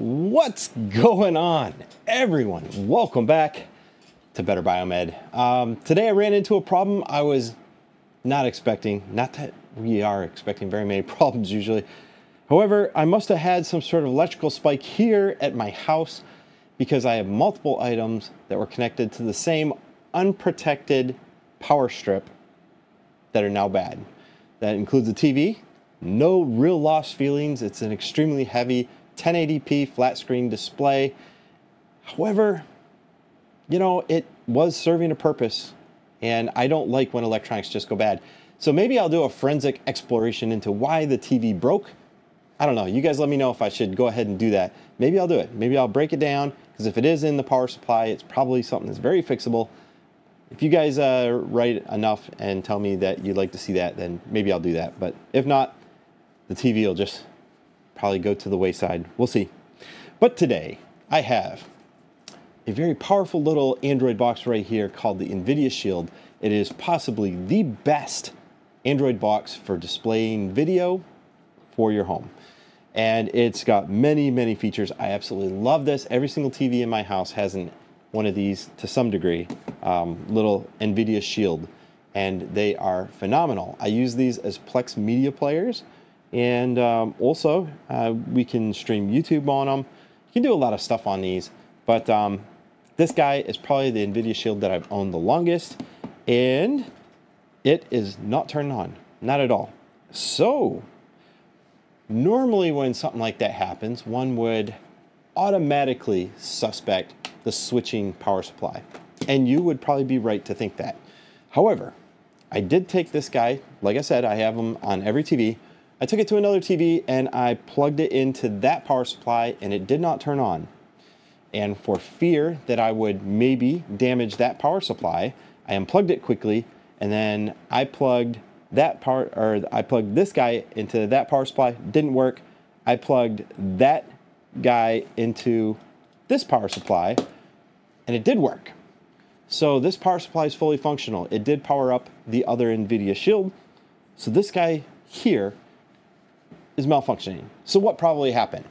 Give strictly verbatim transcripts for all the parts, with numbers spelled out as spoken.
What's going on, everyone? Welcome back to Better Biomed. Um, today I ran into a problem I was not expecting. Not that we are expecting very many problems usually. However, I must have had some sort of electrical spike here at my house because I have multiple items that were connected to the same unprotected power strip that are now bad. That includes the T V. No real lost feelings. It's an extremely heavy ten eighty p flat screen display. However, you know, it was serving a purpose, and I don't like when electronics just go bad. So maybe I'll do a forensic exploration into why the T V broke. I don't know, you guys let me know if I should go ahead and do that. Maybe I'll do it, maybe I'll break it down, because if it is in the power supply, it's probably something that's very fixable. If you guys uh, write enough and tell me that you'd like to see that, then maybe I'll do that. But if not, the T V will just probably go to the wayside. We'll see. But today I have a very powerful little Android box right here called the NVIDIA Shield. It is possibly the best Android box for displaying video for your home. And it's got many, many features. I absolutely love this. Every single T V in my house has an, one of these to some degree, um, little NVIDIA Shield. And they are phenomenal. I use these as Plex media players. And um, also, uh, we can stream YouTube on them. You can do a lot of stuff on these, but um, this guy is probably the NVIDIA Shield that I've owned the longest, and it is not turned on, not at all. So, normally when something like that happens, one would automatically suspect the switching power supply, and you would probably be right to think that. However, I did take this guy, like I said, I have him on every T V. I took it to another T V and I plugged it into that power supply and it did not turn on. And for fear that I would maybe damage that power supply, I unplugged it quickly and then I plugged that part, or I plugged this guy into that power supply, didn't work. I plugged that guy into this power supply and it did work. So this power supply is fully functional. It did power up the other NVIDIA Shield. So this guy here is malfunctioning. So what probably happened?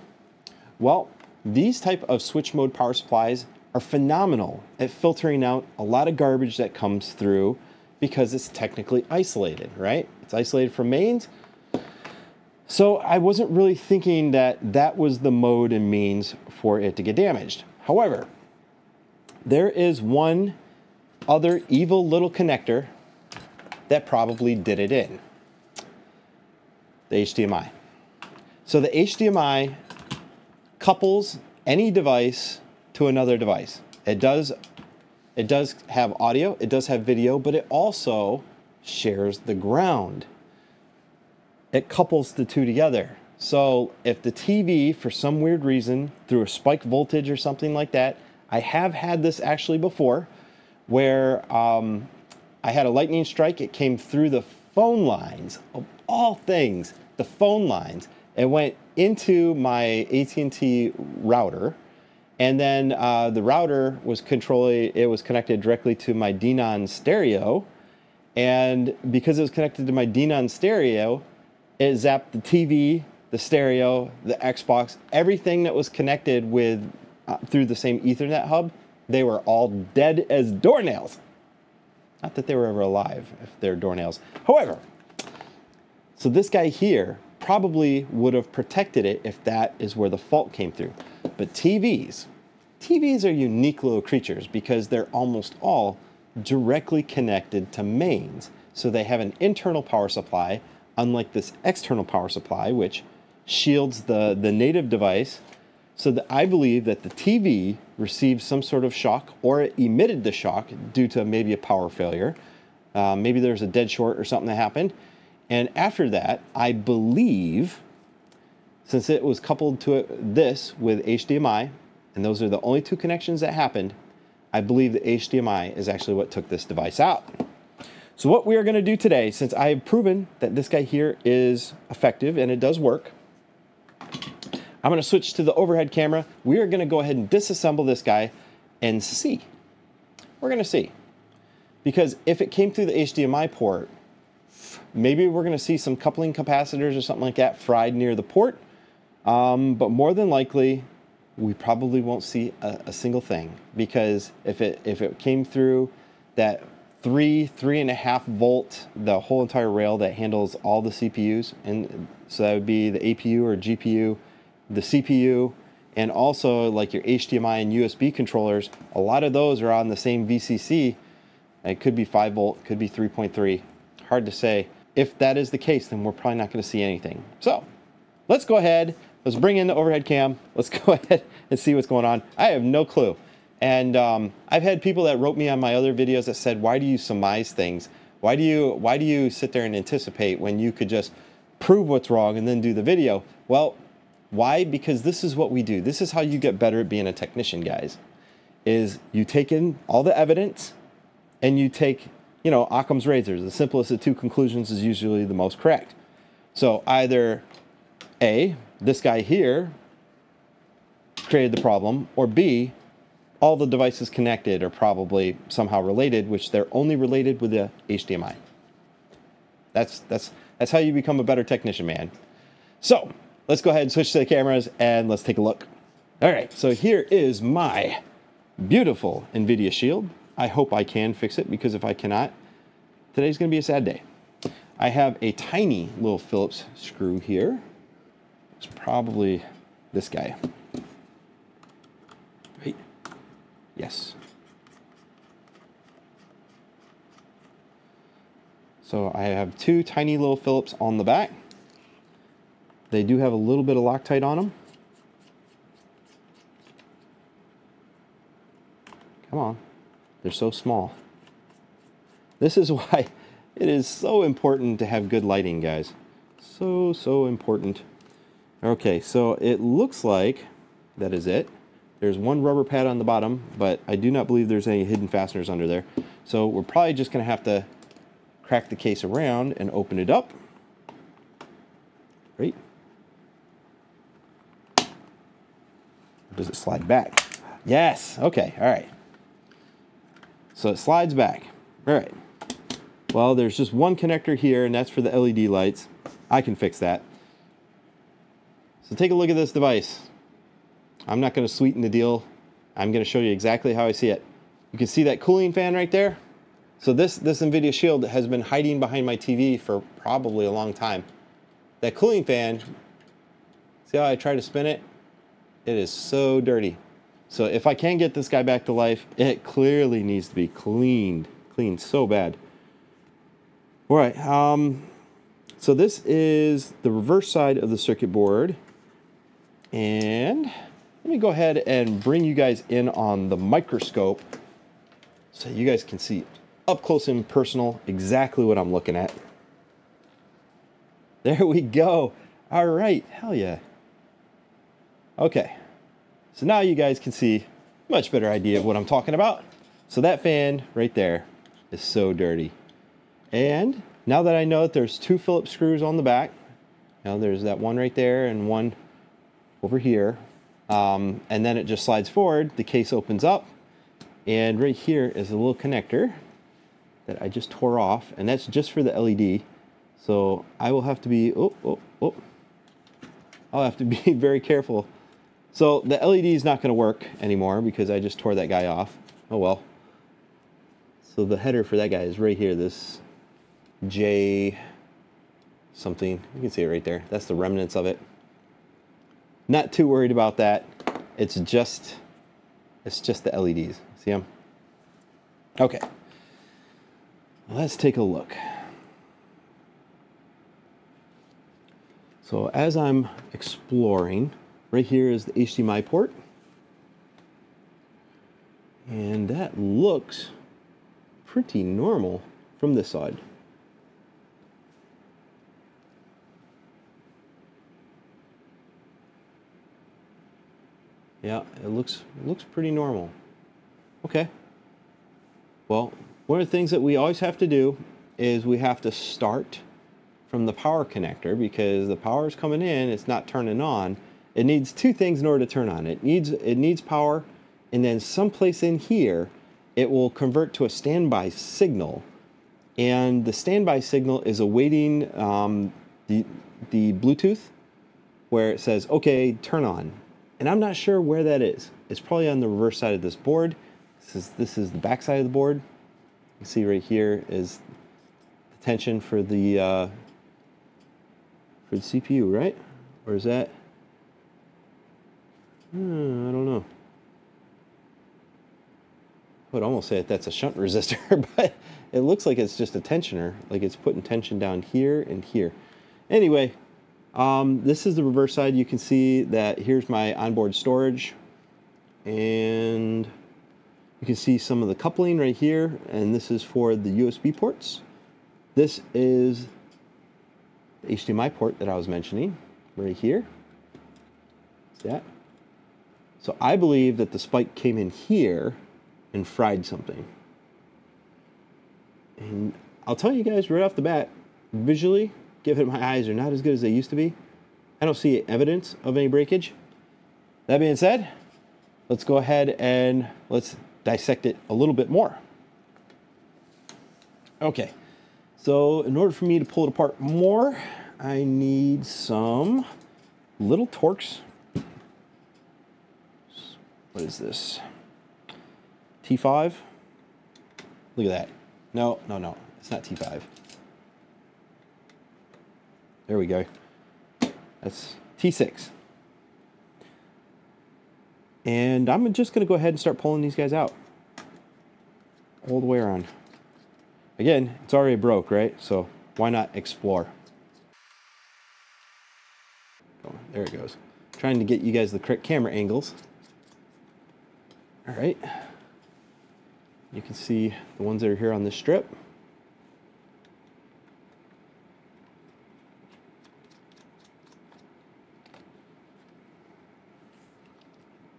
Well, these type of switch mode power supplies are phenomenal at filtering out a lot of garbage that comes through because it's technically isolated, right? It's isolated from mains. So I wasn't really thinking that that was the mode and means for it to get damaged. However, there is one other evil little connector that probably did it in, the H D M I. So the H D M I couples any device to another device. It does, it does have audio, it does have video, but it also shares the ground. It couples the two together. So if the T V, for some weird reason, through a spike voltage or something like that, I have had this actually before, where um, I had a lightning strike, it came through the phone lines, of all things, the phone lines. It went into my A T and T router, and then uh, the router was controlling, it was connected directly to my Denon stereo, and because it was connected to my Denon stereo, it zapped the T V, the stereo, the Xbox, everything that was connected with uh, through the same Ethernet hub. They were all dead as doornails. Not that they were ever alive, if they're doornails. However, so this guy here probably would have protected it if that is where the fault came through. But T Vs, T Vs are unique little creatures because they're almost all directly connected to mains. So they have an internal power supply, unlike this external power supply, which shields the, the native device. So that I believe that the T V received some sort of shock, or it emitted the shock due to maybe a power failure. Uh, maybe there's a dead short or something that happened. And after that, I believe, since it was coupled to it, this with H D M I, and those are the only two connections that happened, I believe the H D M I is actually what took this device out. So what we are gonna do today, since I have proven that this guy here is effective and it does work, I'm gonna switch to the overhead camera. We are gonna go ahead and disassemble this guy and see. We're gonna see. Because if it came through the H D M I port, maybe we're gonna see some coupling capacitors or something like that fried near the port, um, but more than likely we probably won't see a, a single thing, because if it, if it came through that three, three and a half volt, the whole entire rail that handles all the C P Us, and so that would be the A P U or G P U, the C P U, and also like your H D M I and U S B controllers, a lot of those are on the same V C C. It could be five volt, could be three point three, hard to say. If that is the case, then we're probably not gonna see anything. So let's go ahead, let's bring in the overhead cam. Let's go ahead and see what's going on. I have no clue. And um, I've had people that wrote me on my other videos that said, why do you surmise things? Why do you, why do you sit there and anticipate when you could just prove what's wrong and then do the video? Well, why? Because this is what we do. This is how you get better at being a technician, guys, is you take in all the evidence and you take, you know, Occam's razors. The simplest of two conclusions is usually the most correct. So either A, this guy here created the problem, or B, all the devices connected are probably somehow related, which they're only related with the H D M I. That's, that's, that's how you become a better technician, man. So let's go ahead and switch to the cameras and let's take a look. All right, so here is my beautiful NVIDIA Shield. I hope I can fix it, because if I cannot, today's gonna be a sad day. I have a tiny little Phillips screw here. It's probably this guy. Right? Yes. So I have two tiny little Phillips on the back. They do have a little bit of Loctite on them. Come on. They're so small. This is why it is so important to have good lighting, guys. So, so important. Okay, so it looks like that is it. There's one rubber pad on the bottom, but I do not believe there's any hidden fasteners under there. So we're probably just gonna have to crack the case around and open it up. Right? Does it slide back? Yes, okay, all right. So it slides back. All right. Well, there's just one connector here, and that's for the L E D lights. I can fix that. So take a look at this device. I'm not going to sweeten the deal. I'm going to show you exactly how I see it. You can see that cooling fan right there. So this, this NVIDIA Shield has been hiding behind my T V for probably a long time. That cooling fan, see how I try to spin it? It is so dirty. So if I can get this guy back to life, it clearly needs to be cleaned, cleaned so bad. All right, um, so this is the reverse side of the circuit board. And let me go ahead and bring you guys in on the microscope so you guys can see up close and personal exactly what I'm looking at. There we go. All right, hell yeah. Okay. So now you guys can see a much better idea of what I'm talking about. So that fan right there is so dirty. And now that I know that there's two Phillips screws on the back, now there's that one right there and one over here. Um, and then it just slides forward, the case opens up, and right here is a little connector that I just tore off, and that's just for the L E D. So I will have to be, oh, oh, oh. I'll have to be very careful. So the L E D is not going to work anymore because I just tore that guy off. Oh well. So the header for that guy is right here, this J something. You can see it right there. That's the remnants of it. Not too worried about that. It's just, it's just the L E Ds. See them? Okay. Let's take a look. So as I'm exploring, right here is the H D M I port. And that looks pretty normal from this side. Yeah, it looks looks pretty normal. Okay. Well, one of the things that we always have to do is we have to start from the power connector, because the power is coming in, it's not turning on. It needs two things in order to turn on. It needs, it needs power, and then someplace in here, it will convert to a standby signal. And the standby signal is awaiting um, the, the Bluetooth, where it says, okay, turn on. and I'm not sure where that is. It's probably on the reverse side of this board. This is, this is the back side of the board. You see right here is the tension for the uh, for the C P U, right? Or is that? Hmm, I don't know. I would almost say that that's a shunt resistor, but it looks like it's just a tensioner, like it's putting tension down here and here. Anyway, um, this is the reverse side. You can see that here's my onboard storage, and you can see some of the coupling right here, and this is for the U S B ports. This is the H D M I port that I was mentioning right here. See that? So I believe that the spike came in here and fried something. And I'll tell you guys right off the bat, visually, given my eyes are not as good as they used to be, I don't see evidence of any breakage. That being said, let's go ahead and let's dissect it a little bit more. Okay, so in order for me to pull it apart more, I need some little torx. What is this? T five? Look at that. No, no, no, it's not T five. There we go. That's T six. And I'm just gonna go ahead and start pulling these guys out. All the way around. Again, it's already broke, right? So why not explore? Oh, there it goes. Trying to get you guys the correct camera angles. All right. You can see the ones that are here on this strip.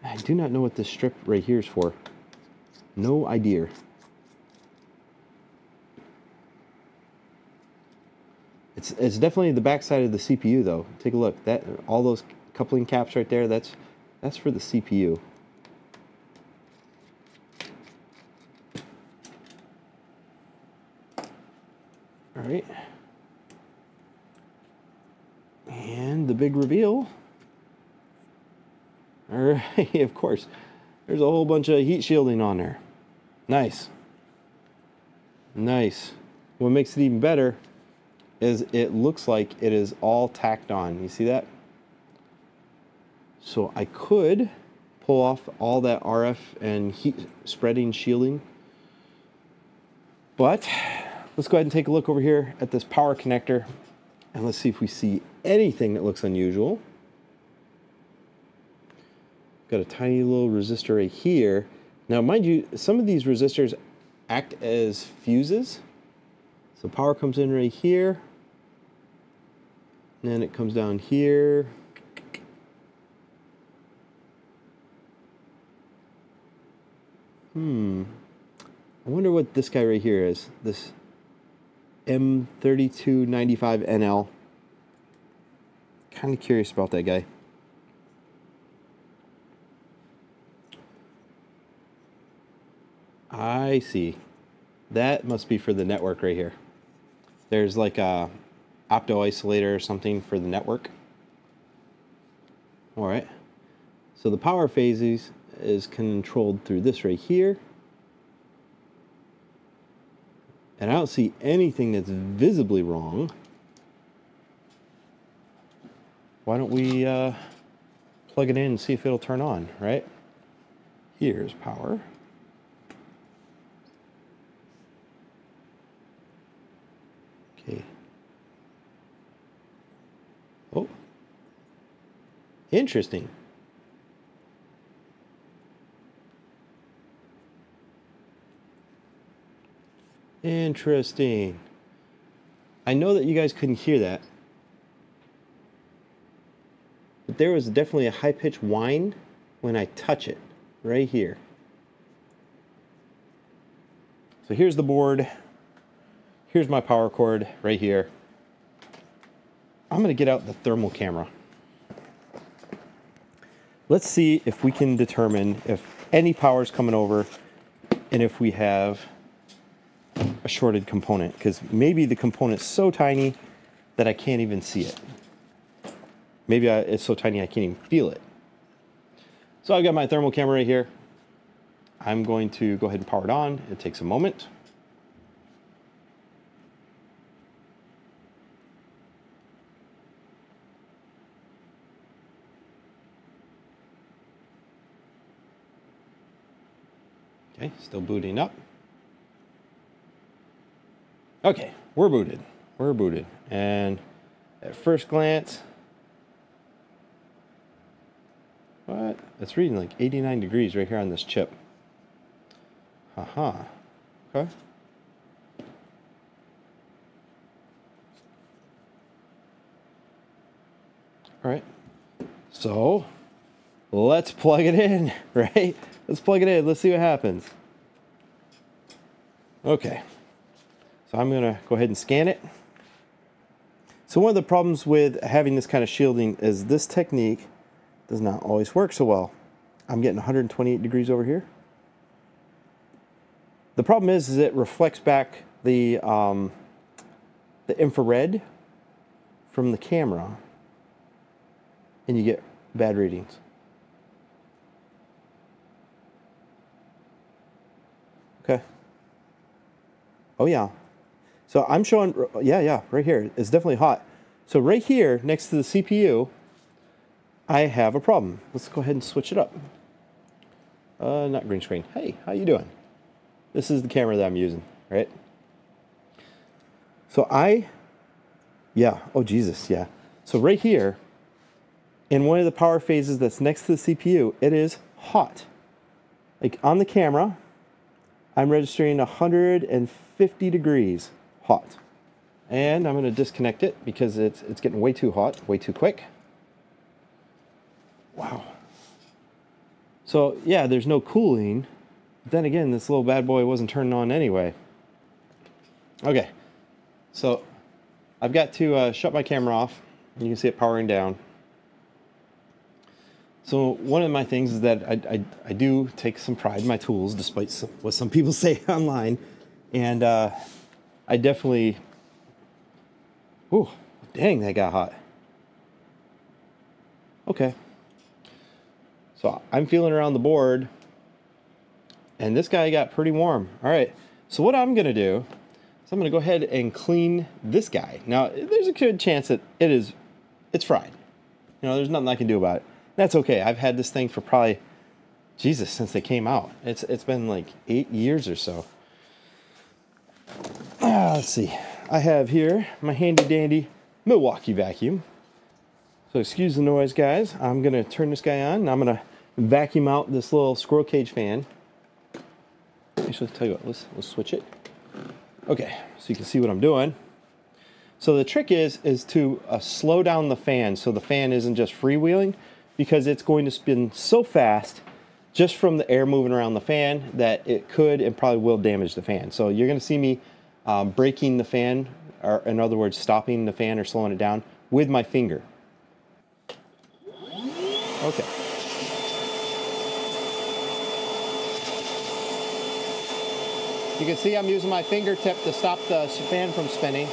I do not know what this strip right here is for. No idea. It's, it's definitely the back side of the C P U though. Take a look. That, all those coupling caps right there, that's, that's for the C P U. All right. And the big reveal. All right, of course. There's a whole bunch of heat shielding on there. Nice. Nice. What makes it even better is it looks like it is all tacked on. You see that? So I could pull off all that R F and heat spreading shielding. But let's go ahead and take a look over here at this power connector, and let's see if we see anything that looks unusual. Got a tiny little resistor right here. Now, mind you, some of these resistors act as fuses. So power comes in right here, and then it comes down here. Hmm. I wonder what this guy right here is. This M thirty-two ninety-five N L. Kind of curious about that guy. I see. That must be for the network right here. There's like a opto isolator or something for the network. All right. So the power phases is controlled through this right here. And I don't see anything that's visibly wrong. Why don't we uh, plug it in and see if it'll turn on, right? Here's power. Okay. Oh. Interesting. Interesting. I know that you guys couldn't hear that, but there was definitely a high-pitched whine when I touch it right here. So here's the board. Here's my power cord right here. I'm going to get out the thermal camera. Let's see if we can determine if any power is coming over and if we have a shorted component, because maybe the component's so tiny that I can't even see it. Maybe I, it's so tiny I can't even feel it. So I've got my thermal camera right here. I'm going to go ahead and power it on. It takes a moment. Okay, still booting up. Okay, we're booted. We're booted. And at first glance, what? It's reading like eighty-nine degrees right here on this chip. Aha. Uh-huh. Okay. All right. So let's plug it in, right? Let's plug it in. Let's see what happens. Okay. So I'm going to go ahead and scan it. So one of the problems with having this kind of shielding is this technique does not always work so well. I'm getting one hundred twenty-eight degrees over here. The problem is, is it reflects back the, um, the infrared from the camera and you get bad readings. Okay. Oh yeah. So I'm showing, yeah, yeah, right here. It's definitely hot. So right here next to the C P U, I have a problem. Let's go ahead and switch it up. Uh, not green screen. Hey, how you doing? This is the camera that I'm using, right? So I, yeah, oh Jesus, yeah. So right here, in one of the power phases that's next to the C P U, it is hot. Like on the camera, I'm registering one hundred fifty degrees hot. And I'm gonna disconnect it because it's, it's getting way too hot, way too quick. Wow. So yeah, there's no cooling. But then again, this little bad boy wasn't turning on anyway. Okay, so I've got to uh, shut my camera off. You can see it powering down. So one of my things is that I, I, I do take some pride in my tools, despite some, what some people say online. And uh, I definitely, ooh, dang, that got hot. Okay. So I'm feeling around the board and this guy got pretty warm. All right, so what I'm gonna do is I'm gonna go ahead and clean this guy. Now, there's a good chance that it is, it's fried. You know, there's nothing I can do about it. That's okay. I've had this thing for probably, Jesus, since they came out. It's it's been like eight years or so. Ah, let's see. I have here my handy dandy Milwaukee vacuum. So excuse the noise, guys. I'm gonna turn this guy on and I'm gonna vacuum out this little squirrel cage fan. Actually, I'll tell you what, let's let's switch it. Okay, so you can see what I'm doing. So the trick is is to uh, slow down the fan so the fan isn't just freewheeling, because it's going to spin so fast just from the air moving around the fan that it could and probably will damage the fan. So you're gonna see me um, breaking the fan, or in other words, stopping the fan or slowing it down with my finger. Okay. You can see I'm using my fingertip to stop the fan from spinning.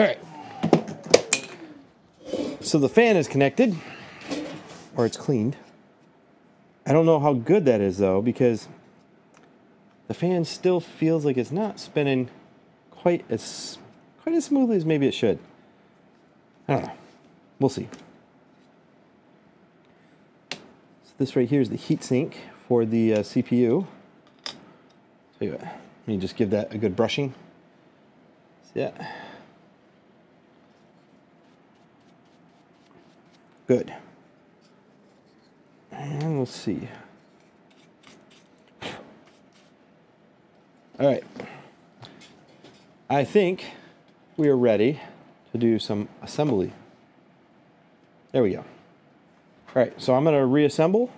All right, so the fan is connected, or it's cleaned. I don't know how good that is though, because the fan still feels like it's not spinning quite as quite as smoothly as maybe it should. I don't know, we'll see. So this right here is the heatsink for the uh, C P U. So anyway, let me just give that a good brushing. See that? Good. And we'll see. All right. I think we are ready to do some assembly. There we go. All right, so I'm gonna reassemble.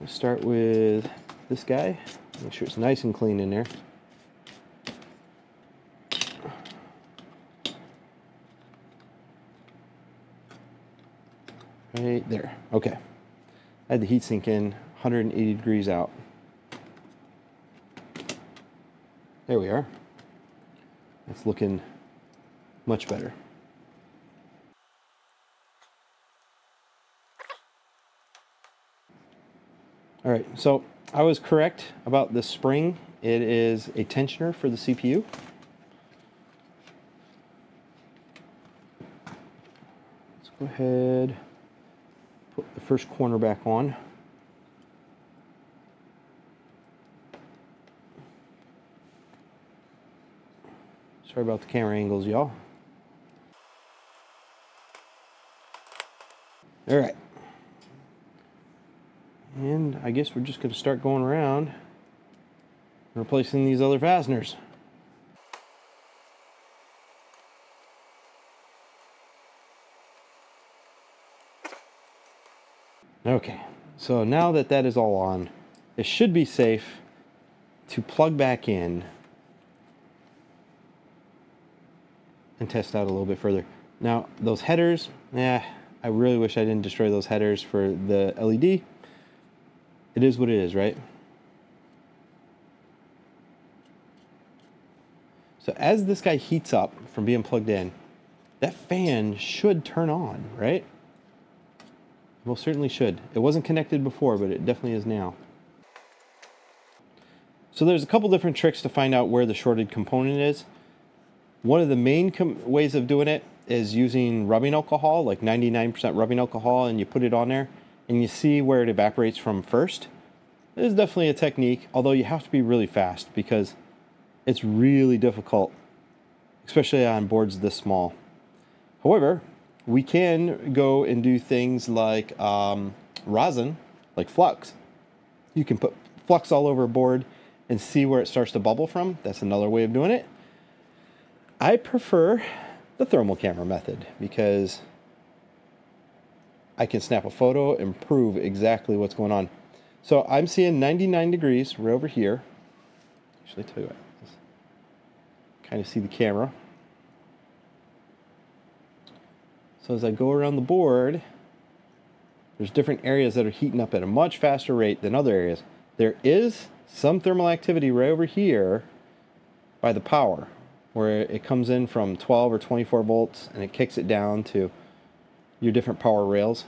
We'll start with this guy. Make sure it's nice and clean in there. Right there. Okay. I had the heatsink in, one hundred eighty degrees out. There we are. It's looking much better. All right, so I was correct about the spring. It is a tensioner for the C P U. Let's go ahead, put the first corner back on. Sorry about the camera angles, y'all. All right. And I guess we're just going to start going around and replacing these other fasteners. Okay, so now that that is all on, it should be safe to plug back in and test out a little bit further. Now, those headers, yeah, I really wish I didn't destroy those headers for the L E D. It is what it is, right? So as this guy heats up from being plugged in, that fan should turn on, right? Well, certainly should. It wasn't connected before, but it definitely is now. So there's a couple different tricks to find out where the shorted component is. One of the main com ways of doing it is using rubbing alcohol, like ninety-nine percent rubbing alcohol, and you put it on there. And you see where it evaporates from first. This is definitely a technique, although you have to be really fast because it's really difficult, especially on boards this small. However, we can go and do things like um, rosin, like flux. You can put flux all over a board and see where it starts to bubble from. That's another way of doing it. I prefer the thermal camera method because I can snap a photo and prove exactly what's going on. So I'm seeing ninety-nine degrees right over here. Actually, I tell you what, kind of see the camera. So as I go around the board, there's different areas that are heating up at a much faster rate than other areas. There is some thermal activity right over here by the power, where it comes in from twelve or twenty-four volts and it kicks it down to your different power rails.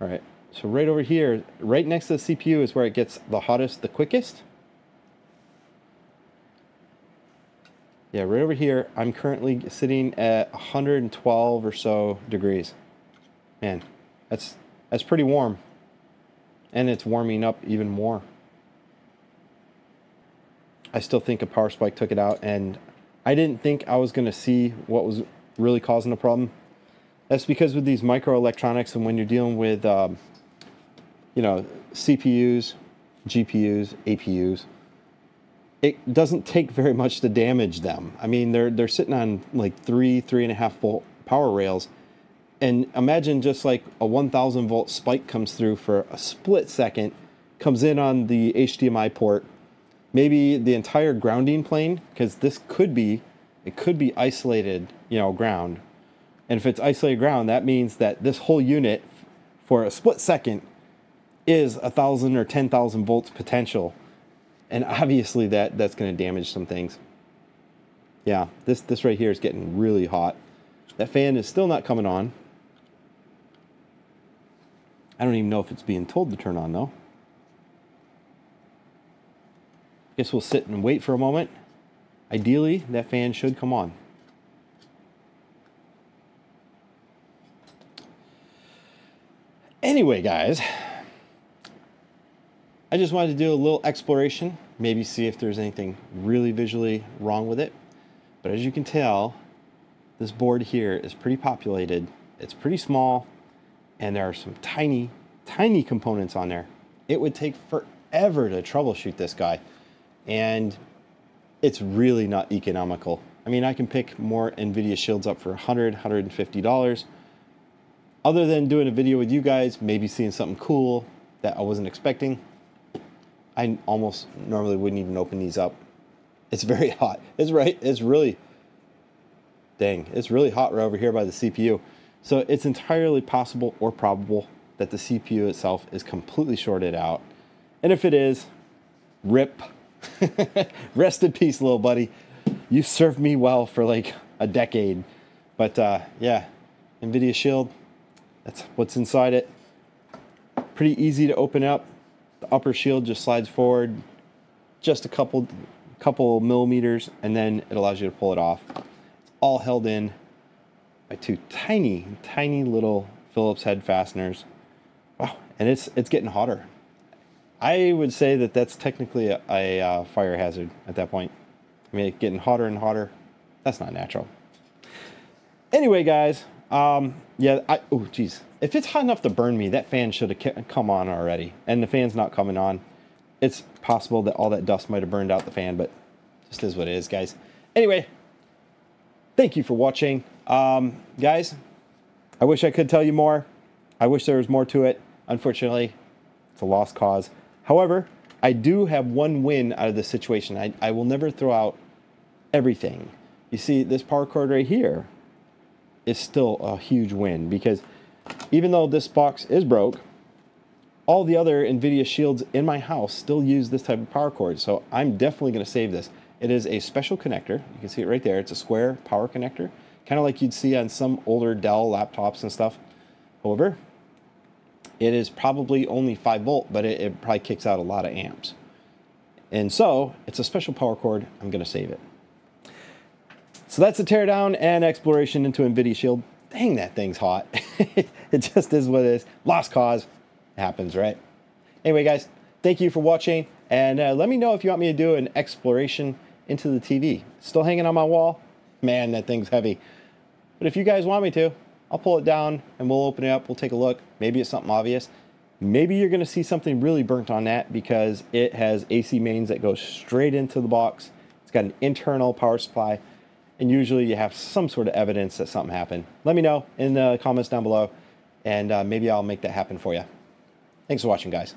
All right, so right over here, right next to the C P U is where it gets the hottest, the quickest. Yeah, right over here, I'm currently sitting at one hundred twelve or so degrees. Man, that's, that's pretty warm. And it's warming up even more. I still think a power spike took it out, and I didn't think I was gonna see what was really causing a problem. That's because with these microelectronics, and when you're dealing with, um, you know, C P Us, G P Us, A P Us, it doesn't take very much to damage them. I mean, they're they're sitting on like three, three and a half volt power rails, and imagine just like a one thousand volt spike comes through for a split second, comes in on the H D M I port, maybe the entire grounding plane, because this could be, it could be isolated, you know, ground. And if it's isolated ground, that means that this whole unit for a split second is a thousand or ten thousand volts potential, and obviously that that's going to damage some things. Yeah, this this right here is getting really hot. That fan is still not coming on. I don't even know if it's being told to turn on though. Guess we'll sit and wait for a moment. Ideally, that fan should come on. Anyway, guys, I just wanted to do a little exploration, maybe see if there's anything really visually wrong with it. But as you can tell, this board here is pretty populated. It's pretty small, and there are some tiny, tiny components on there. It would take forever to troubleshoot this guy, and it's really not economical. I mean, I can pick more NVIDIA Shields up for one hundred, one hundred fifty dollars. Other than doing a video with you guys, maybe seeing something cool that I wasn't expecting, I almost normally wouldn't even open these up. It's very hot. It's right. It's really, dang, it's really hot right over here by the C P U. So it's entirely possible or probable that the C P U itself is completely shorted out. And if it is, rip. Rest in peace, little buddy. You served me well for like a decade. But uh, yeah, NVIDIA Shield, that's what's inside it. Pretty easy to open up. The upper shield just slides forward just a couple, couple millimeters, and then it allows you to pull it off. It's all held in by two tiny, tiny little Phillips head fasteners. Wow, and it's, it's getting hotter. I would say that that's technically a, a uh, fire hazard at that point. I mean, it's getting hotter and hotter. That's not natural. Anyway, guys, um, yeah, I, oh, geez. If it's hot enough to burn me, that fan should have come on already. And the fan's not coming on. It's possible that all that dust might have burned out the fan, but just is what it is, guys. Anyway, thank you for watching. Um, guys, I wish I could tell you more. I wish there was more to it. Unfortunately, it's a lost cause. However, I do have one win out of this situation. I, I will never throw out everything. You see, this power cord right here is still a huge win, because even though this box is broke, all the other NVIDIA Shields in my house still use this type of power cord, so I'm definitely going to save this. It is a special connector. You can see it right there. It's a square power connector, kind of like you'd see on some older Dell laptops and stuff. However, it is probably only five volt, but it, it probably kicks out a lot of amps. And so, it's a special power cord. I'm going to save it. So that's the teardown and exploration into NVIDIA Shield. Dang, that thing's hot. It just is what it is. Lost cause. It happens, right? Anyway, guys, thank you for watching. And uh, let me know if you want me to do an exploration into the T V. Still hanging on my wall. Man, that thing's heavy. But if you guys want me to, I'll pull it down and we'll open it up. We'll take a look. Maybe it's something obvious. Maybe you're going to see something really burnt on that, because it has A C mains that go straight into the box. It's got an internal power supply. And usually you have some sort of evidence that something happened. Let me know in the comments down below, and uh, maybe I'll make that happen for you. Thanks for watching, guys.